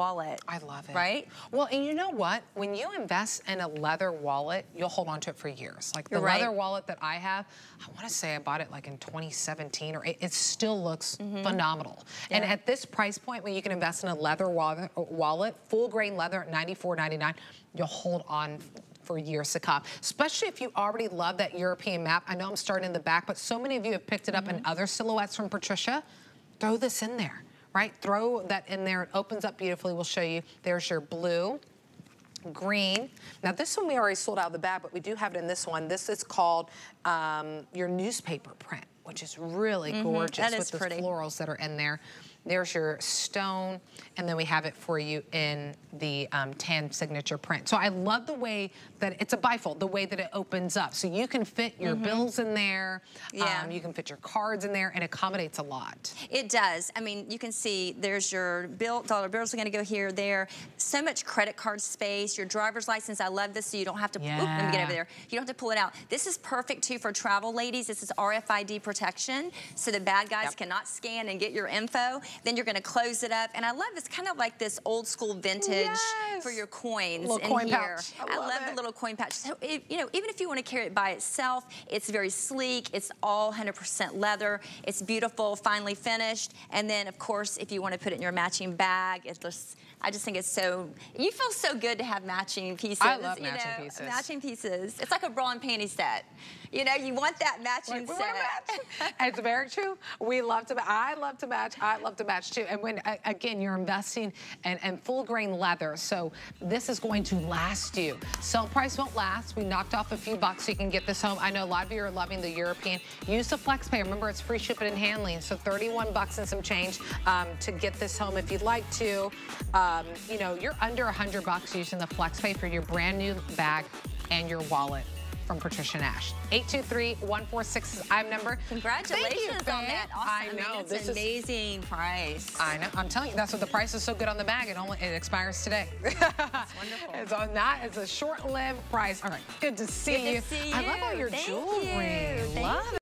wallet. I love it. Right? Well, and you know what? When you invest in a leather wallet, you'll hold on to it for years. Like the leather wallet that I have, I want to say I bought it like in 2017 or it still looks phenomenal. Yeah. And at this price point, when you can invest in a leather wallet, full grain leather at $94.99, you'll hold on for years to come, especially if you already love that European map. I know I'm starting in the back, but so many of you have picked it up in other silhouettes from Patricia. Throw this in there, right? Throw that in there. It opens up beautifully. We'll show you. There's your blue, green. Now this one we already sold out of the bag, but we do have it in this one. This is called your newspaper print, which is really gorgeous with the florals that are in there. There's your stone, and then we have it for you in the tan signature print. So I love the way that it's a bifold, the way that it opens up. So you can fit your bills in there, you can fit your cards in there, and it accommodates a lot. It does. I mean, you can see there's your bill, dollar bills are gonna go here, there. So much credit card space, your driver's license, I love this, so you don't have to, oop, let me get over there. You don't have to pull it out. This is perfect too for travel ladies. This is RFID protection, so the bad guys cannot scan and get your info. Then you're going to close it up. And I love this kind of like this old school vintage for your coins in here. Pouch. I love the little coin pouch. So, it, you know, even if you want to carry it by itself, it's very sleek. It's all 100% leather. It's beautiful, finely finished. And then, of course, if you want to put it in your matching bag, it's just, I just think it's so, you feel so good to have matching pieces. I love matching pieces. Matching pieces. It's like a bra and panty set. You know, you want that matching set. It's very true. We love to match. I love to match. I love to match too. And when, again, you're investing in full grain leather, so this is going to last you. Sell price won't last. We knocked off a few bucks so you can get this home. I know a lot of you are loving the European. Use the flex pay. Remember, it's free shipping and handling. So 31 bucks and some change to get this home if you'd like to. You know, you're under 100 bucks using the flex pay for your brand new bag and your wallet. From Patricia Nash. 823-146 is our number. Congratulations on that. Awesome. I know. I mean, this amazing price. I know. I'm telling you, that's what the price is so good on the bag. It expires today. It's wonderful. It's on that. It's a short-lived price. All right. Good to see you. I love all your jewelry. Love it.